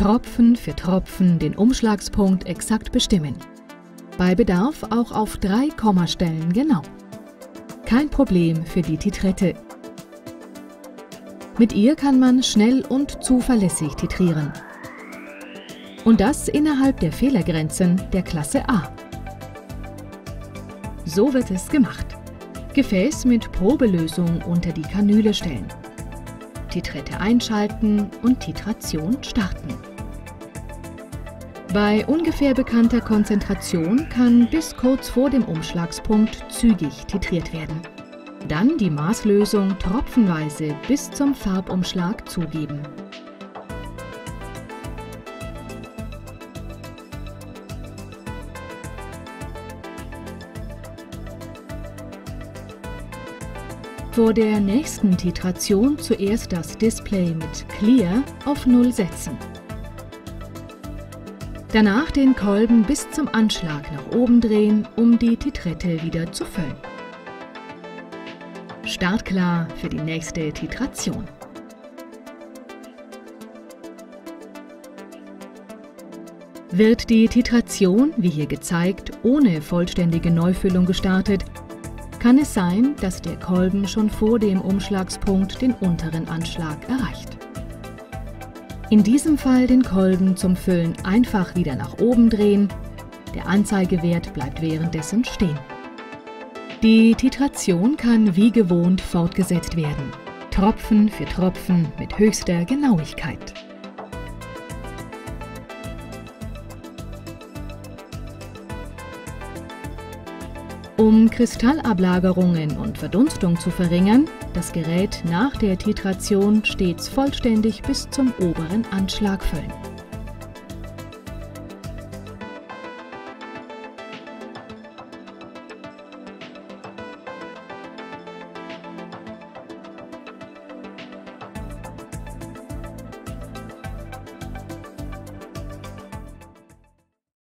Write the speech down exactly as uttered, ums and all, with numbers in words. Tropfen für Tropfen den Umschlagspunkt exakt bestimmen. Bei Bedarf auch auf drei Kommastellen genau. Kein Problem für die Titrette. Mit ihr kann man schnell und zuverlässig titrieren. Und das innerhalb der Fehlergrenzen der Klasse A. So wird es gemacht. Gefäß mit Probelösung unter die Kanüle stellen. Titrette einschalten und Titration starten. Bei ungefähr bekannter Konzentration kann bis kurz vor dem Umschlagspunkt zügig titriert werden. Dann die Maßlösung tropfenweise bis zum Farbumschlag zugeben. Vor der nächsten Titration zuerst das Display mit Clear auf null setzen. Danach den Kolben bis zum Anschlag nach oben drehen, um die Titrette wieder zu füllen. Startklar für die nächste Titration. Wird die Titration, wie hier gezeigt, ohne vollständige Neufüllung gestartet, kann es sein, dass der Kolben schon vor dem Umschlagspunkt den unteren Anschlag erreicht. In diesem Fall den Kolben zum Füllen einfach wieder nach oben drehen, der Anzeigewert bleibt währenddessen stehen. Die Titration kann wie gewohnt fortgesetzt werden, Tropfen für Tropfen mit höchster Genauigkeit. Um Kristallablagerungen und Verdunstung zu verringern, das Gerät nach der Titration stets vollständig bis zum oberen Anschlag füllen.